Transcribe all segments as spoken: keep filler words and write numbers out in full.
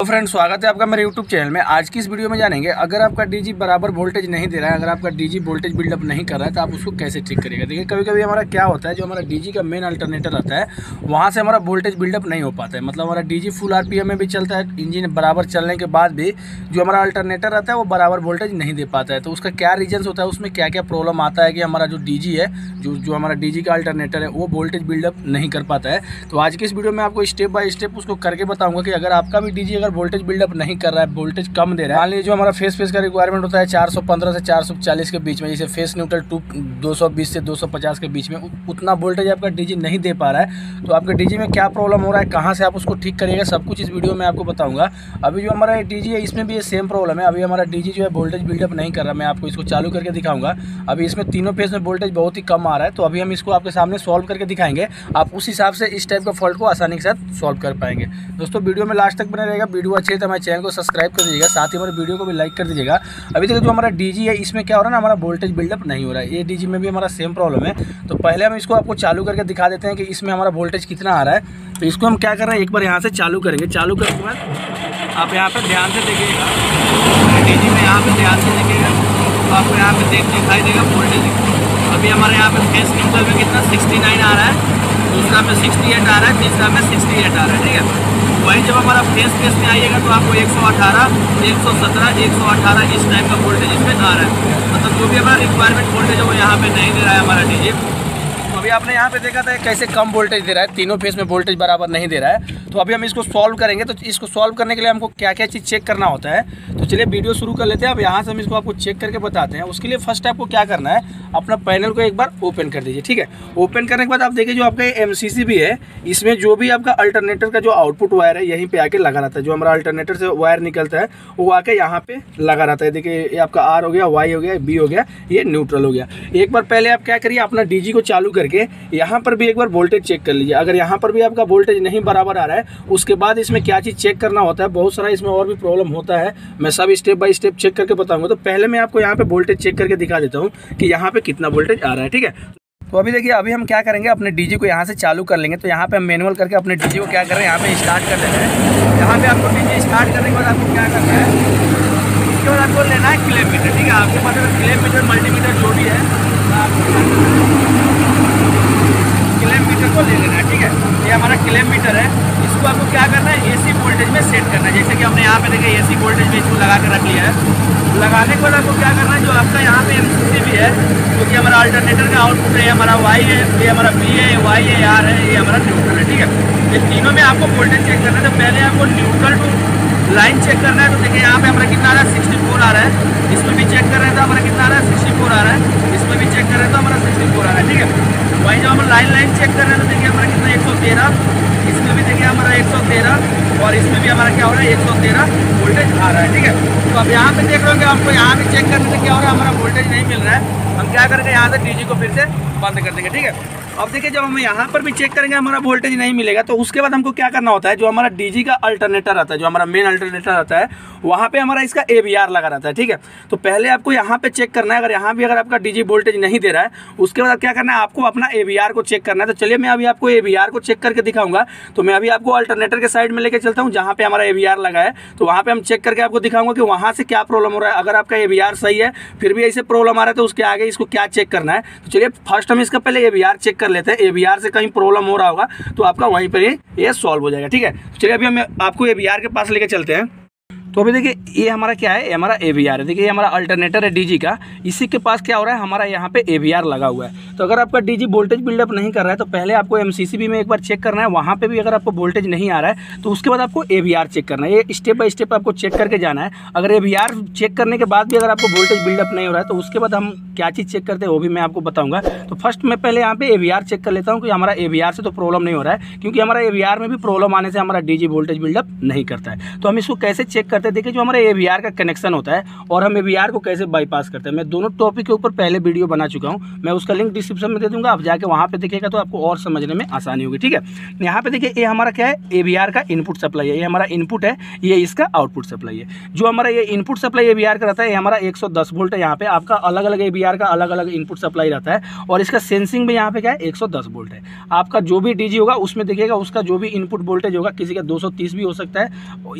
तो फ्रेंड स्वागत है आपका मेरे यूट्यूब चैनल में। आज की इस वीडियो में जानेंगे अगर आपका डीजी बराबर वोल्टेज नहीं दे रहा है, अगर आपका डीजी वोल्टेज बिल्डअप नहीं कर रहा है तो आप उसको कैसे ठीक करिएगा। देखिए कभी कभी हमारा क्या होता है, जो हमारा डीजी का मेन अल्टरनेटर रहता है वहाँ से हमारा वोल्टेज बिल्डअप नहीं हो पाता है। मतलब हमारा डीजी फुल आरपीएम में भी चलता है, इंजन बराबर चलने के बाद भी जो हमारा अल्टरनेटर रहता है वो बराबर वोल्टेज नहीं दे पाता है। तो उसका क्या रीजन्स होता है, उसमें क्या क्या प्रॉब्लम आता है कि हमारा जो डीजी है, जो जो हमारा डीजी का अल्टरनेटर है वो वोल्टेज बिल्डअप नहीं कर पाता है। तो आज की इस वीडियो में आपको स्टेप बाय स्टेप उसको करके बताऊँगा कि अगर आपका भी डीजी वोल्टेज बिल्डअप नहीं कर रहा है, वोल्टेज कम दे रहा है। मान लीजिए जो हमारा फेस फेस का रिक्वायरमेंट होता है चार सौ पंद्रह से चार सौ चालीस के बीच में, जैसे फेस न्यूट्रल टू दो सौ बीस से दो सौ पचास के बीच में, उतना वोल्टेज आपका डीजी नहीं दे पा रहा है। तो आपके डीजी में क्या प्रॉब्लम हो रहा है, कहाँ से आप उसको ठीक करिएगा, सब कुछ इस वीडियो में आपको बताऊंगा। अभी जो हमारा डीजी है इसमें भी ये सेम प्रॉब्लम है। अभी हमारा डीजी जो है वोल्टेज बिल्डअप नहीं कर रहा, मैं आपको इसको चालू करके दिखाऊंगा। अभी इसमें तीनों फेज में वोल्टेज बहुत ही कम आ रहा है, तो अभी हम इसको आपके सामने सॉल्व करके दिखाएंगे। आप उस हिसाब से इस टाइप का फॉल्ट को आसानी के साथ सॉल्व कर पाएंगे। दोस्तों वीडियो में लास्ट तक बना रहेगा, वीडियो अच्छे तो हमारे चैनल को सब्सक्राइब कर दीजिएगा, साथ ही हमारे वीडियो को भी लाइक कर दीजिएगा। अभी तक जो हमारा डीजी है इसमें क्या हो रहा है ना, हमारा वोल्टेज बिल्डअप नहीं हो रहा है। ये डीजी में भी हमारा सेम प्रॉब्लम है। तो पहले हम इसको आपको चालू करके दिखा देते हैं कि इसमें हमारा वोल्टेज कितना आ रहा है। तो इसको हम क्या कर रहे हैं, एक बार यहाँ से चालू करेंगे। चालू करने के बाद आप यहाँ पर ध्यान से देखिएगा, डीजी में यहाँ पर ध्यान से देखिएगा तो आपको यहाँ पर देख दिखाई देगा वोल्टेज। अभी हमारे यहाँ पर फेस न्यूट्रल में कितना सिक्सटी नाइन आ रहा है, दूसरा में सिक्सटी एट आ रहा है, तीसरा में सिक्सटी एट आ रहा है। ठीक है, वहीं जब हमारा फेस फेस में आइएगा तो आपको एक सौ अठारह, एक सौ सत्रह, एक सौ अठारह इस टाइप का वोल्टेज इसमें आ रहा है। मतलब जो भी हमारा रिक्वायरमेंट वोल्टेज है वो यहाँ पे नहीं दे रहा है हमारा डीजी। तो अभी आपने यहाँ पे देखा था कैसे कम वोल्टेज दे रहा है, तीनों फेस में वोल्टेज बराबर नहीं दे रहा है। तो अभी हम इसको सॉल्व करेंगे। तो इसको सॉल्व करने के लिए हमको क्या क्या चीज़ चेक करना होता है, तो चलिए वीडियो शुरू कर लेते हैं। अब यहाँ से हम इसको आपको चेक करके बताते हैं। उसके लिए फर्स्ट आपको क्या करना है, अपना पैनल को एक बार ओपन कर दीजिए। ठीक है, ओपन करने के बाद आप देखिए जो आपका एमसीसीबी है इसमें जो भी आपका अल्टरनेटर का जो आउटपुट वायर है यहीं पर आके लगा रहता है। जो हमारा अल्टरनेटर से वायर निकलता है वो आके यहाँ पर लगा रहता है। देखिए ये आपका आर हो गया, वाई हो गया, बी हो गया, ये न्यूट्रल हो गया। एक बार पहले आप क्या करिए, अपना डीजी को चालू करके यहाँ पर भी एक बार वोल्टेज चेक कर लीजिए। अगर यहाँ पर भी आपका वोल्टेज नहीं बराबर आ रहा है, उसके बाद इसमें क्या चीज चेक करना होता है, बहुत सारा इसमें और भी प्रॉब्लम होता है, मैं सब स्टेप बाय स्टेप चेक करके बताऊंगा। तो पहले मैं आपको यहाँ पे वोल्टेज चेक करके दिखा देता हूँ कि यहाँ पे कितना वोल्टेज आ रहा है। ठीक है, तो अभी देखिए अभी हम क्या करेंगे, अपने डीजी को यहाँ से चालू कर लेंगे। तो यहाँ पे हम मैनुअल करके अपने डीजी को क्या कर रहे हैं, यहाँ पे स्टार्ट कर लेना है। यहाँ पे आपको डीजी स्टार्ट करने के बाद आपको क्या करना है, उसके बाद आपको लेना है क्लैप मीटर। ठीक है, आपके पास क्लैप मीटर मल्टीमीटर जो भी है क्लैप मीटर को ले लेना है। ठीक है, ये हमारा क्लैप मीटर है, तो आपको क्या करना है एसी वोल्टेज में सेट करना है। जैसे कि हमने यहाँ पे देखे एसी वोल्टेज में इसको लगा के रख लिया है। लगाने के बाद आपको क्या करना है, जो आपका यहाँ पे एमसीसीबी है जो कि हमारा अल्टरनेटर का आउटपुट है, हमारा वाई है, ये हमारा बी है, वाई है, आर है, ये हमारा न्यूट्रल है। ठीक है, ये तीनों में आपको वोल्टेज चेक करना है। तो पहले आपको न्यूट्रल टू लाइन चेक करना है। तो देखिए यहाँ पर हमारा कितना आ रहा है, सिक्सटी फोर आ रहा है। इसमें भी चेक कर रहे हैं तो हमारा कितना आ रहा है, सिक्सटी फोर आ रहा है। इसमें भी चेक कर रहे हैं तो हमारा सिक्सटी फोर आ रहा है। ठीक है, वहीं जब हम लाइन लाइन चेक कर रहे हैं तो देखिए हमारा कितना एक सौ तेरह इसमें भी देखिए हमारा एक सौ तेरह और इसमें भी हमारा क्या हो रहा है एक सौ तेरह वोल्टेज आ रहा है। ठीक है, तो अब यहाँ पे देख रहे होंगे आपको, यहाँ पे चेक करने से क्या हो रहा है, हमारा वोल्टेज नहीं मिल रहा है। हम क्या करेंगे, यहाँ से डीजी को फिर से बंद कर देंगे। ठीक है, अब देखिए जब हम यहाँ पर भी चेक करेंगे हमारा वोल्टेज नहीं मिलेगा, तो उसके बाद हमको क्या करना होता है, जो हमारा डीजी का अल्टरनेटर रहता है, जो हमारा मेन अल्टरनेटर रहता है वहाँ पे हमारा इसका एवीआर लगा रहता है। ठीक है, तो पहले आपको यहाँ पे चेक करना है। अगर यहाँ भी अगर आपका डीजी वोल्टेज नहीं दे रहा है, उसके बाद क्या करना है, आपको अपना एवीआर को चेक करना है। तो चलिए मैं अभी आपको एवीआर को चेक करके दिखाऊंगा। तो मैं अभी आपको अल्टरनेटर के साइड में लेकर चलता हूँ, जहाँ पे हमारा एवीआर लगा है। तो वहाँ पे हम चेक करके आपको दिखाऊंगा कि वहाँ से क्या प्रॉब्लम हो रहा है। अगर आपका एवीआर सही है फिर भी ऐसे प्रॉब्लम आ रहा है तो उसके आगे इसको क्या चेक करना है। तो चलिए फर्स्ट हम इसका पहले एवीआर चेक कर लेते हैं। एवीआर से कहीं प्रॉब्लम हो रहा होगा तो आपका वहीं पर ये सॉल्व हो जाएगा। ठीक है, चलिए अभी हम आपको एवीआर के पास लेके चलते हैं। तो अभी देखिए ये हमारा क्या है, हमारा एवीआर है। देखिए ये हमारा अल्टरनेटर है डीजी का, इसी के पास क्या हो रहा है, हमारा यहाँ पे एवीआर लगा हुआ है। तो अगर आपका डीजी वोल्टेज बिल्डअप नहीं कर रहा है तो पहले आपको एमसीसीबी में एक बार चेक करना है। वहाँ पे भी अगर आपको वोल्टेज नहीं आ रहा है तो उसके बाद आपको एवीआर चेक करना है। ये स्टेप बाय स्टेप आपको चेक करके जाना है। अगर एवीआर चेक करने के बाद भी अगर आपको वोल्टेज बिल्डअप नहीं हो रहा है तो उसके बाद हम क्या चीज़ चेक करते हैं वो भी मैं आपको बताऊँगा। तो फर्स्ट मैं पहले यहाँ पे एवीआर चेक कर लेता हूँ कि हमारा एवीआर से तो प्रॉब्लम नहीं हो रहा है, क्योंकि हमारा एवीआर में भी प्रॉब्लम आने से हमारा डीजी वोल्टेज बिल्डअप नहीं करता है। तो हम इसको कैसे चेक करते हैं, देखिए जो हमारा ए वी आर का कनेक्शन होता है और हम ए वी आर को कैसे बाईपास करते हैं, मैं दोनों टॉपिक के ऊपर पहले वीडियो बना चुका हूं, मैं उसका लिंक डिस्क्रिप्शन में दे दूंगा, आप जाके वहां पे देखिएगा तो आपको और समझने में आसानी होगी। ठीक है, यहाँ पे देखिए ये हमारा क्या है, ए वी आर का इनपुट सप्लाई है, ये हमारा इनपुट है, ये इसका आउटपुट सप्लाई है। जो हमारा ये input supply A V R का रहता है, ये हमारा एक सौ दस वोल्ट है, यहाँ पे आपका अलग अलग ए वी आर का अलग अलग इनपुट सप्लाई रहता है, और इसका सेंसिंग भी यहाँ पे क्या है एक सौ दस वोल्ट है। आपका जो भी डी जी होगा उसमें देखिएगा उसका जो भी इनपुट वोल्टेज होगा किसी का दो सौ तीस भी हो सकता है,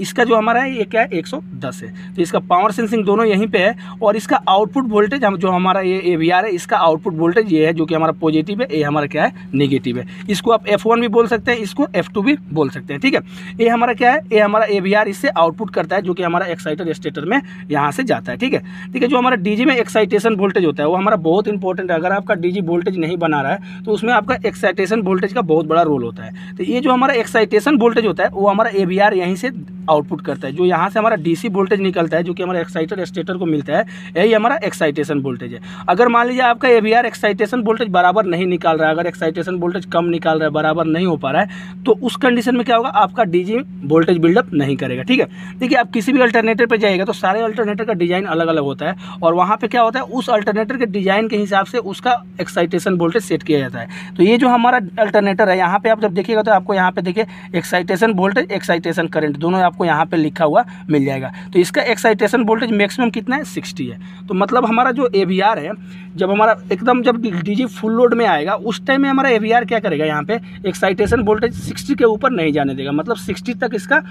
इसका जो हमारा है ये क्या है एक सौ दस है, तो इसका पावर सेंसिंग दोनों यहीं पे है। और इसका आउटपुट वोल्टेज हम जो हमारा ये ए वी आर है, इसका आउटपुट वोल्टेज ये है जो कि हमारा पॉजिटिव है, ये हमारा क्या है नेगेटिव है। इसको आप एफ वन भी बोल सकते हैं, इसको एफ टू भी बोल सकते हैं। ठीक है, ये हमारा क्या है, ये हमारा ए वी आर इससे आउटपुट करता है जो कि हमारा एक्साइटर स्टेटर में यहाँ से जाता है। ठीक है, ठीक है, जो हमारा डी जी में एक्साइटेशन वोल्टेज होता है वो हमारा बहुत इंपॉर्टेंट है। अगर आपका डी जी वोल्टेज नहीं बना रहा है तो उसमें आपका एक्साइटेशन वोल्टेज का बहुत बड़ा रोल होता है। तो ये जो हमारा एक्साइटेशन वोल्टेज होता है वो हमारा ए वी आर यहीं से आउटपुट करता है। जो यहाँ से हमारा डीसी वोल्टेज निकलता है जो कि हमारा एक्साइटर स्टेटर को मिलता है, यही हमारा एक्साइटेशन वोल्टेज है। अगर मान लीजिए आपका A V R excitation voltage बराबर नहीं निकाल रहा है, अगर एक्साइटेशन वोल्टेज कम निकाल रहा है, बराबर नहीं हो पा रहा है, तो उस कंडीशन में क्या होगा, आपका डीजी वोल्टेज बिल्डअप नहीं करेगा। ठीक है, देखिए आप किसी भी अल्टरनेटर पर जाएगा तो सारे अल्टरनेटर का डिजाइन अलग अलग होता है, और वहाँ पर क्या होता है उस अल्टरनेटर के डिजाइन के हिसाब से उसका एक्साइटेशन वोल्टेज सेट किया जाता है। तो ये जो हमारा अल्टरनेटर है, यहाँ पर आप जब देखिएगा तो आपको यहाँ पे देखिए एक्साइटेशन वोल्टेज एक्साइटेशन करंट दोनों आपको यहाँ पे लिखा हुआ मिल जाएगा। तो इसका एक्साइटेशन वोल्टेज मैक्सिमम कितना है साठ है। तो मतलब हमारा जो ए वी आर है जब हमारा एकदम जब डीजी फुल लोड में आएगा उस टाइम में हमारा ए वी आर क्या करेगा, यहाँ पे एक्साइटेशन वोल्टेज साठ के ऊपर नहीं जाने देगा, मतलब साठ तक इसका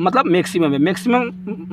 मतलब मैक्सिमम है। मैक्सिमम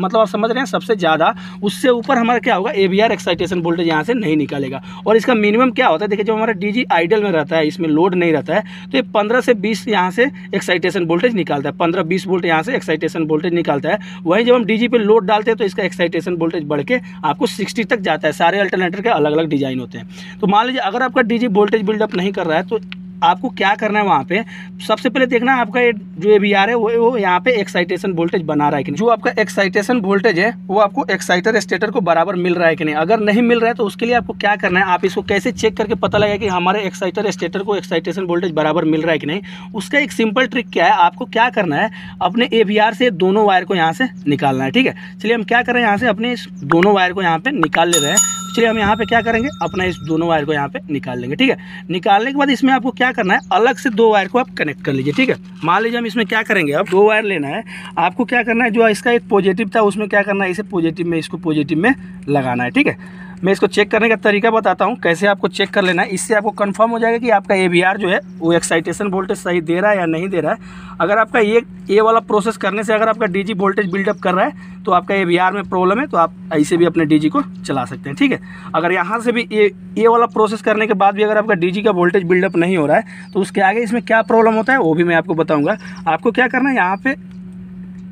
मतलब आप समझ रहे हैं, सबसे ज़्यादा, उससे ऊपर हमारा क्या होगा A V R excitation voltage यहाँ से नहीं निकालेगा। और इसका मिनिमम क्या होता है, देखिए जब हमारा डी जी आइडल में रहता है, इसमें लोड नहीं रहता है, तो ये पंद्रह से बीस यहाँ से एक्साइटेशन वोल्टेज निकालता है, पंद्रह बीस वोल्ट यहाँ से एक्साइटेशन वोल्टेज निकालता है। वहीं जब हम डी जी पे लोड डालते हैं तो इसका एक्साइटेशन वोल्टेज बढ़ के आपको सिक्सटी तक जाता है। सारे अल्टरनेटर के अलग अलग डिजाइन होते हैं। तो मान लीजिए अगर आपका डी जी वोल्टेज बिल्डअप नहीं कर रहा है तो आपको क्या करना है, वहाँ पे सबसे पहले देखना है आपका जो ए वी आर है वो वो यहाँ पे एक्साइटेशन वोल्टेज बना रहा है कि नहीं। जो आपका एक्साइटेशन वोल्टेज है वो आपको एक्साइटर स्टेटर को बराबर मिल रहा है कि नहीं। अगर नहीं मिल रहा है तो उसके लिए आपको क्या करना है, आप इसको कैसे चेक करके पता लगेगा कि हमारे एक्साइटर स्टेटर को एक्साइटेशन वोल्टेज बराबर मिल रहा है कि नहीं। उसका एक सिंपल ट्रिक क्या है, आपको क्या करना है अपने ए वी आर से दोनों वायर को यहाँ से निकालना है। ठीक है, चलिए हम क्या कर रहे हैं, यहाँ से अपने दोनों वायर को यहाँ पर निकाल ले रहे हैं। चलिए हम यहाँ पे क्या करेंगे, अपना इस दोनों वायर को यहाँ पे निकाल लेंगे। ठीक है, निकालने के बाद इसमें आपको क्या करना है, अलग से दो वायर को आप कनेक्ट कर लीजिए। ठीक है, मान लीजिए हम इसमें क्या करेंगे, अब दो वायर लेना है, आपको क्या करना है, जो इसका एक पॉजिटिव था उसमें क्या करना है, इसे पॉजिटिव में, इसको पॉजिटिव में लगाना है। ठीक है, मैं इसको चेक करने का तरीका बताता हूँ कैसे आपको चेक कर लेना है। इससे आपको कंफर्म हो जाएगा कि आपका ए वी आर जो है वो एक्साइटेशन वोल्टेज सही दे रहा है या नहीं दे रहा है। अगर आपका ये ये वाला प्रोसेस करने से अगर आपका डी जी वोल्टेज बिल्डअप कर रहा है तो आपका ए वी आर में प्रॉब्लम है, तो आप ऐसे भी अपने डी जी को चला सकते हैं। ठीक है, अगर यहाँ से भी ये ये वाला प्रोसेस करने के बाद भी अगर आपका डी जी का वोल्टेज बिल्डअप नहीं हो रहा है तो उसके आगे इसमें क्या प्रॉब्लम होता है वो भी मैं आपको बताऊँगा। आपको क्या करना है, यहाँ पर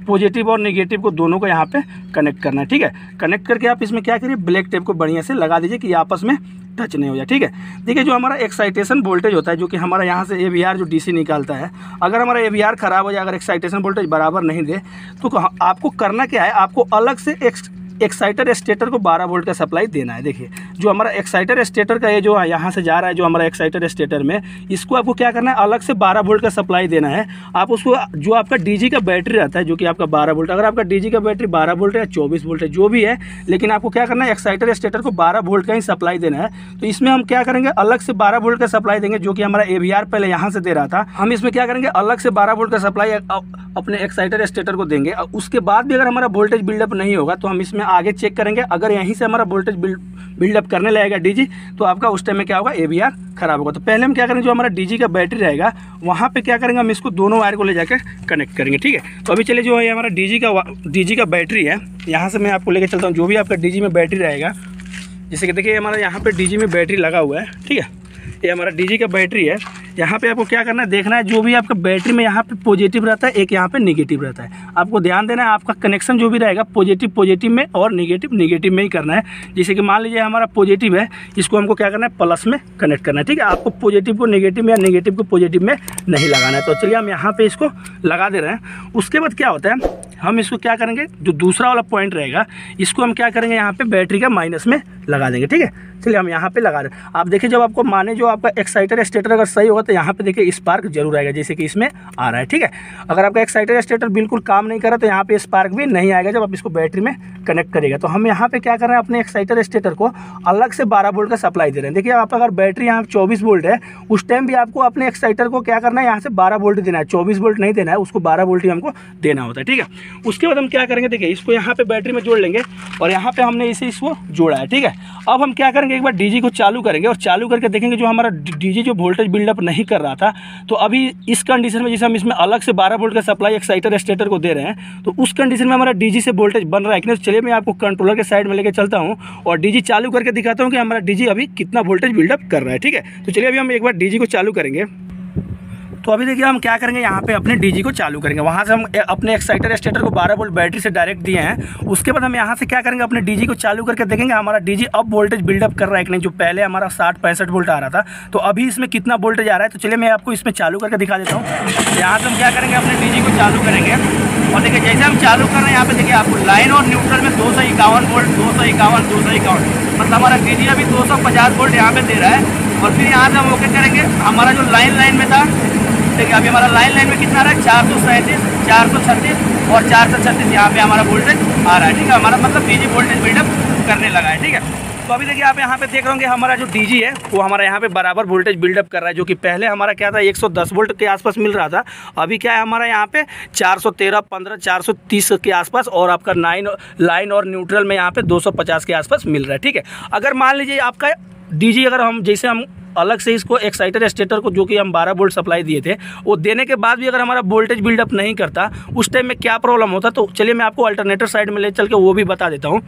पॉजिटिव और नेगेटिव को दोनों को यहाँ पे कनेक्ट करना है। ठीक है, कनेक्ट करके आप इसमें क्या करिए, ब्लैक टेप को बढ़िया से लगा दीजिए कि आपस में टच नहीं हो जाए। ठीक है, देखिए जो हमारा एक्साइटेशन वोल्टेज होता है जो कि हमारा यहाँ से ए वी आर जो डीसी निकालता है, अगर हमारा ए वी आर खराब हो जाए, अगर एक्साइटेशन वोल्टेज बराबर नहीं दे, तो आपको करना क्या है, आपको अलग से एक्साइटर स्टेटर को बारह वोल्ट का सप्लाई देना है। देखिए जो हमारा एक्साइटर स्टेटर का ये जो यहाँ से जा रहा है, जो हमारा एक्साइटर स्टेटर में, इसको आपको क्या करना है, अलग से बारह वोल्ट का सप्लाई देना है। आप उसको जो आपका डी जी का बैटरी रहता है जो कि आपका बारह वोल्ट, अगर आपका डी जी का बैटरी बारह वोल्ट है, चौबीस वोल्ट है, जो भी है, लेकिन आपको क्या करना है, एक्साइटर स्टेटर को बारह वोल्ट का ही सप्लाई देना है। तो इसमें हम क्या करेंगे, अलग से बारह वोल्ट का सप्लाई देंगे। जो कि हमारा ए वी आर पहले यहाँ से दे रहा था, हम इसमें क्या करेंगे, अलग से बारह वोल्ट का सप्लाई अपने एक्साइटर स्टेटर को देंगे। उसके बाद भी अगर हमारा वोल्टेज बिल्डअप नहीं होगा तो हम इसमें आगे चेक करेंगे। अगर यहीं से हमारा वोल्टेज बिल्डअप करने लगेगा डी जी, तो आपका उस टाइम में क्या होगा, ए वी आर खराब होगा। तो पहले हम क्या करेंगे, जो हमारा डी जी का बैटरी रहेगा वहाँ पे क्या करेंगे, हम इसको दोनों वायर को ले जाकर कनेक्ट करेंगे। ठीक है, तो अभी चलिए जो है हमारा डी जी का डी जी का बैटरी है, यहाँ से मैं आपको लेकर चलता हूँ। जो भी आपका डी जी में बैटरी रहेगा, जैसे कि देखिए हमारा यहाँ पर डी जी में बैटरी लगा हुआ है। ठीक है, ये हमारा डी जी का बैटरी है। यहाँ पे आपको क्या करना है, देखना है जो भी आपका बैटरी में यहाँ पे पॉजिटिव रहता है, एक यहाँ पे नेगेटिव रहता है। आपको ध्यान देना है, आपका कनेक्शन जो भी रहेगा पॉजिटिव पॉजिटिव में और नेगेटिव नेगेटिव में ही करना है। जैसे कि मान लीजिए हमारा पॉजिटिव है, इसको हमको क्या करना है, प्लस में कनेक्ट करना है। ठीक है, आपको पॉजिटिव को नेगेटिव में या नेगेटिव को पॉजिटिव में नहीं लगाना है। तो चलिए हम यहाँ पर इसको लगा दे रहे हैं। उसके बाद क्या होता है, हम इसको क्या करेंगे, जो दूसरा वाला पॉइंट रहेगा इसको हम क्या करेंगे यहाँ पे बैटरी का माइनस में लगा देंगे। ठीक है, चलिए हम यहाँ पे लगा रहे हैं। आप देखिए जब आपको माने जो आपका एक्साइटर या स्टेटर अगर सही होगा तो यहाँ पे देखिए स्पार्क जरूर आएगा, जैसे कि इसमें आ रहा है। ठीक है, अगर आपका एक्साइटर या स्टेटर बिल्कुल काम नहीं कर रहा तो यहाँ पे स्पार्क भी नहीं आएगा जब आप इसको बैटरी में कनेक्ट करेगा। तो हम यहाँ पे क्या कर रहे हैं, अपने एक्साइटर स्टेटर को अलग से बारह वोल्ट का सप्लाई दे रहे हैं। देखिए आप अगर बैटरी यहाँ चौबीस वोल्ट है उस टाइम भी आपको अपने एक्साइटर को क्या करना है, यहाँ से बारह वोल्ट देना है, चौबीस वोल्ट नहीं देना है, उसको बारह वोल्ट ही हमको देना होता है। ठीक है, उसके बाद हम क्या करेंगे, देखिए इसको यहाँ पे बैटरी में जोड़ लेंगे और यहाँ पे हमने इसे इसको जोड़ा है। ठीक है, अब हम क्या करेंगे, एक बार डीजी को चालू करेंगे और चालू करके देखेंगे जो हमारा डीजी जो वोल्टेज बिल्डअप नहीं कर रहा था, तो अभी इस कंडीशन में जैसे हम इसमें अलग से बारह वोल्ट का सप्लाई एक्साइटर स्टेटर को दे रहे हैं तो उस कंडीशन में हमारा डीजी से वोल्टेज बन रहा है कि नहीं। चलिए मैं आपको कंट्रोलर के साइड में लेकर चलता हूँ और डीजी चालू करके दिखाता हूँ कि हमारा डीजी अभी कितना वोल्टेज बिल्डअप कर रहा है। ठीक है, तो चलिए अभी हम एक बार डीजी को चालू करेंगे। तो अभी देखिए हम क्या करेंगे, यहाँ पे अपने डीजी को चालू करेंगे, वहाँ से हम अपने एक्साइटर स्टेटर को बारह वोल्ट बैटरी से डायरेक्ट दिए हैं। उसके बाद हम यहाँ से क्या करेंगे, अपने डीजी को चालू करके देखेंगे हमारा डीजी अब वोल्टेज बिल्डअप कर रहा है कि नहीं। जो पहले हमारा साठ पैंसठ वोल्ट आ रहा था तो अभी इसमें कितना वोल्टेज आ रहा है, तो चलिए मैं आपको इसमें चालू करके दिखा देता हूँ। यहाँ से हम क्या करेंगे, अपने डीजी को चालू करेंगे और देखिए जैसे हम चालू कर रहे हैं यहाँ पे देखिए आपको लाइन और न्यूट्रल में दो सौ इक्यावन वोल्ट दो सौ इक्यावन दो सौ इक्यावन मतलब हमारा डीजी अभी दो सौ पचास वोल्ट यहाँ पे दे रहा है। और फिर यहाँ से हम ओके करेंगे, हमारा जो लाइन लाइन में था देखिए अभी हमारा लाइन लाइन में कितना आ रहा है, चार सौ सैंतीस चार सौ छत्तीस और चार सौ छत्तीस यहाँ पे हमारा वोल्टेज आ रहा है। ठीक है, हमारा मतलब डीजी वोल्टेज बिल्डअप करने लगा है। ठीक है, तो अभी देखिए आप यहाँ पे देख रहे होंगे हमारा जो डीजी है वो हमारा यहाँ पे बराबर वोल्टेज बिल्डअप कर रहा है, जो कि पहले हमारा क्या था एक सौ दस वोल्ट के आसपास मिल रहा था, अभी क्या है हमारा यहाँ पे चार सौ तेरह पंद्रह चार सौ तीस के आसपास और आपका नाइन लाइन और न्यूट्रल में यहाँ पे दो सौ पचास के आसपास मिल रहा है। ठीक है, अगर मान लीजिए आपका डीजी अगर हम जैसे हम अलग से इसको एक्साइटर स्टेटर को जो कि हम बारह वोल्ट सप्लाई दिए थे वो देने के बाद भी अगर हमारा वोल्टेज बिल्डअप नहीं करता उस टाइम में क्या प्रॉब्लम होता, तो चलिए मैं आपको अल्टरनेटर साइड में ले चल के वो भी बता देता हूँ।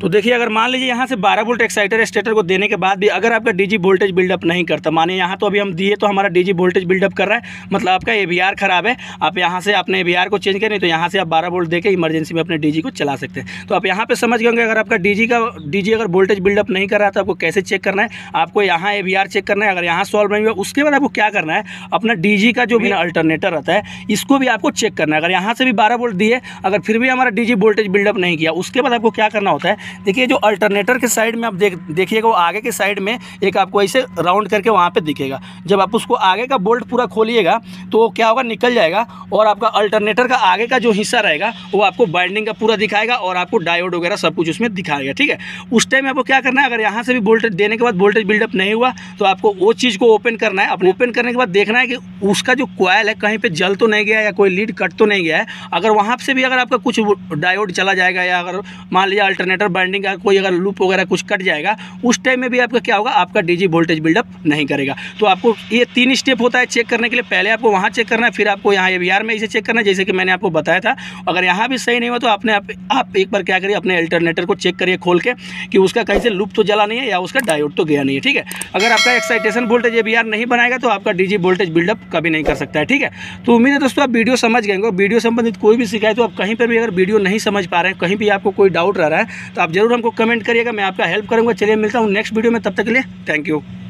तो देखिए अगर मान लीजिए यहाँ से बारह वोल्ट एक्साइटर स्टेटर को देने के बाद भी अगर आपका डीजी वोल्टेज बिल्डअप नहीं करता, माने यहाँ तो अभी हम दिए तो हमारा डीजी वोल्टेज बिल्डअप कर रहा है, मतलब आपका एवीआर खराब है। आप यहाँ से अपने एवीआर को चेंज करें, नहीं तो यहाँ से आप बारह वोल्ट देके इमरजेंसी में अपने डीजी को चला सकते हैं। तो आप यहाँ पर समझ गए होंगे अगर आपका डीजी का डीजी अगर वोल्टेज बिल्डअप नहीं कर रहा तो आपको कैसे चेक करना है, आपको यहाँ एवीआर चेक करना है। अगर यहाँ सॉल्व नहीं हुआ उसके बाद आपको क्या करना है, अपना डीजी का जो भी अल्टरनेटर रहता है इसको भी आपको चेक करना है। अगर यहाँ से भी बारह वोल्ट दिए अगर फिर भी हमारा डीजी वोल्टेज बिल्डअप नहीं किया उसके बाद आपको क्या करना होता है, देखिए जो अल्टरनेटर के साइड में आप देख देखिएगा वो आगे के साइड में एक आपको ऐसे राउंड करके वहाँ पे दिखेगा। जब आप उसको आगे का बोल्ट पूरा खोलिएगा तो क्या होगा, निकल जाएगा और आपका अल्टरनेटर का आगे का जो हिस्सा रहेगा वो आपको बाइंडिंग का पूरा दिखाएगा और आपको डायोड वगैरह सब कुछ उसमें दिखाएगा। ठीक है, उस टाइम आपको क्या करना है, अगर यहाँ से भी वोल्टेज देने के बाद वोल्टेज बिल्डअप नहीं हुआ तो आपको वो चीज़ को ओपन करना है। अपने ओपन करने के बाद देखना है कि उसका जो कॉयल है कहीं पर जल तो नहीं गया या कोई लीड कट तो नहीं गया है। अगर वहाँ से भी अगर आपका कुछ डायोड चला जाएगा या अगर मान लीजिए अल्टरनेटर बाइंडिंग का कोई अगर लूप वगैरह कुछ कट जाएगा उस टाइम में भी आपका क्या होगा, आपका डीजी वोल्टेज बिल्डअप नहीं करेगा। तो आपको ये तीन स्टेप होता है चेक करने के लिए, पहले आपको वहाँ चेक करना है, फिर आपको यहाँ एवीआर में इसे चेक करना है जैसे कि मैंने आपको बताया था। अगर यहाँ भी सही नहीं हुआ तो आपने आप, आप एक बार क्या करिए, अपने अल्टरनेटर को चेक करिए खोल के कि उसका कहीं से लूप तो जला नहीं है या उसका डायोड तो गया नहीं है। ठीक है, अगर आपका एक्साइटेशन वोल्टेज एवीआर नहीं बनाएगा तो आपका डीजी वोल्टेज बिल्डअप कभी नहीं कर सकता है। ठीक है, तो उम्मीद है दोस्तों आप वीडियो समझ गएंगे। वीडियो संबंधित कोई भी शिकायत हो, आप कहीं पर भी अगर वीडियो नहीं समझ पा रहे हैं, कहीं भी आपको कोई डाउट रह रहा है तो आप जरूर हमको कमेंट करिएगा, मैं आपका हेल्प करूंगा। चलिए मिलता हूं नेक्स्ट वीडियो में, तब तक के लिए थैंक यू।